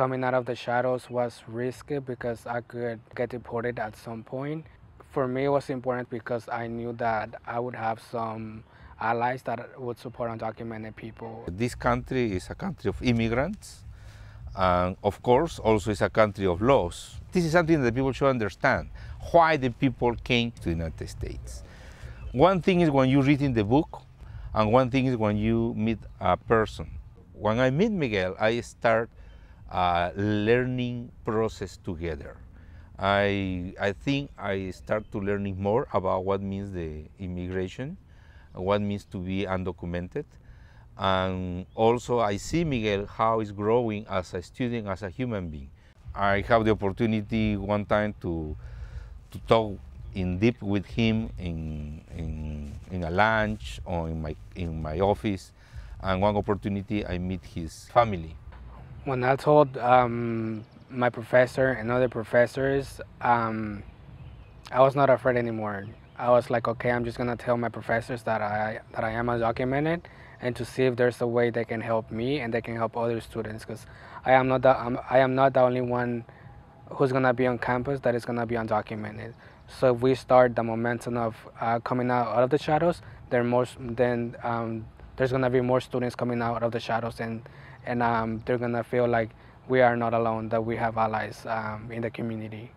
coming out of the shadows was risky because I could get deported at some point. For me, it was important because I knew that I would have some allies that would support undocumented people. This country is a country of immigrants, and of course also is a country of laws. This is something that people should understand, why the people came to the United States. One thing is when you read in the book, and one thing is when you meet a person. When I meet Miguel, I start a learning process together. I think I start to learning more about what means the immigration, what means to be undocumented. And also I see Miguel how he's growing as a student, as a human being. I have the opportunity one time to talk in deep with him in a lunch or in my office. And one opportunity I meet his family. When I told my professor and other professors, I was not afraid anymore. I was like, okay, I'm just gonna tell my professors that I am undocumented, and to see if there's a way they can help me and they can help other students, because I am not the only one who's gonna be on campus that is gonna be undocumented. So if we start the momentum of coming out of the shadows, there's gonna be more students coming out of the shadows, and they're gonna feel like we are not alone, that we have allies in the community.